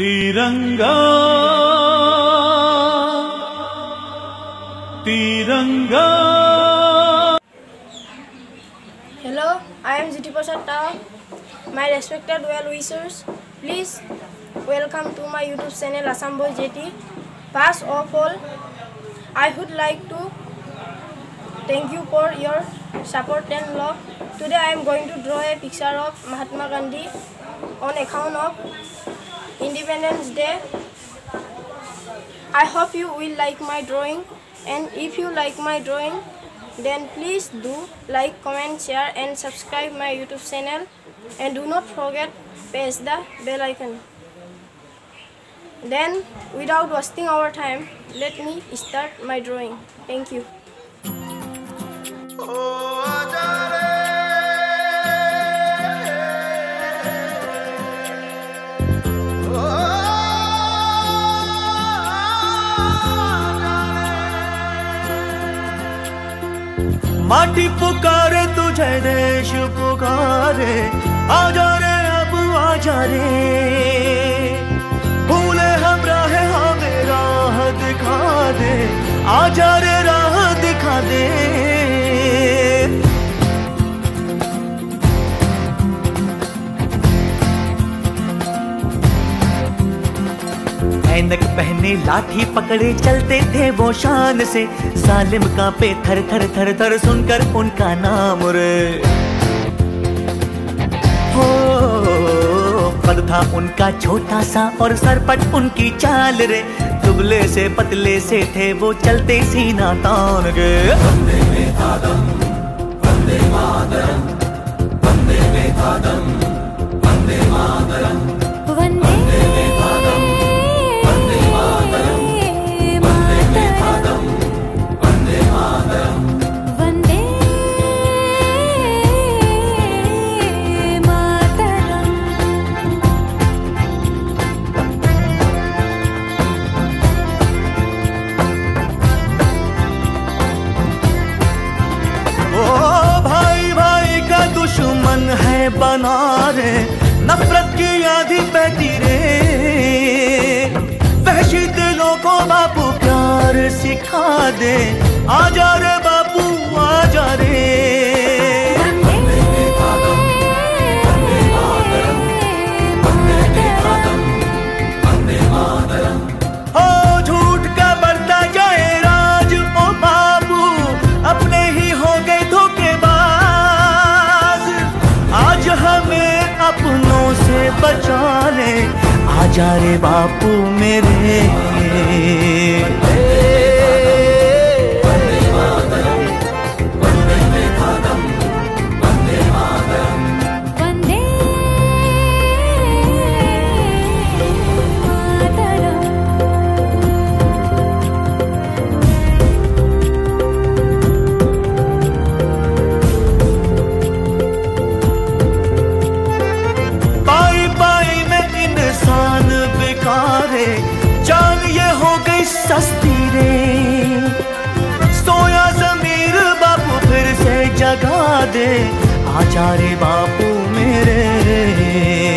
तिरंगा तिरंगा। Hello, I am Jyotiprasad टाव। My respected well wishers, please welcome to my YouTube channel Assam boy JT. First of all I would like to thank you for your support and love. Today I am going to draw a picture of Mahatma Gandhi on account of Independence Day. I hope you will like my drawing, and if you like my drawing then please do like, comment, share and subscribe my YouTube channel, and do not forget press the bell icon. Then without wasting our time, let me start my drawing. Thank you. माटी पुकारे तुझे, देश पुकारे, आजा रे अब आजा रे। भूले हम राह, हमें राह दिखा दे, आजा रे राह दिखा दे। ऐनक पहने लाठी पकड़े चलते थे वो शान से, जालिम कांपे थर थर थर थर सुनकर उनका नाम रे। हो पद था उनका छोटा सा और सरपट उनकी चाल रे, दुबले से पतले से थे वो चलते सीना तान गे। वंदे मातरम, वंदे मातरम, वंदे मातरम, वंदे मातरम। बना रे नफरत की आधी बहती रे, वहशी दिलों को बापू प्यार सिखा दे, आजा रे बापू आजा रे। ओ झूठ का बढ़ता जाए राज, ओ बापू अपने ही हो गए बचा ले, आजा रे बापू मेरे। जान ये हो गई सस्ती रे, सोया जमीर बापू फिर से जगा दे, आजा रे बापू मेरे।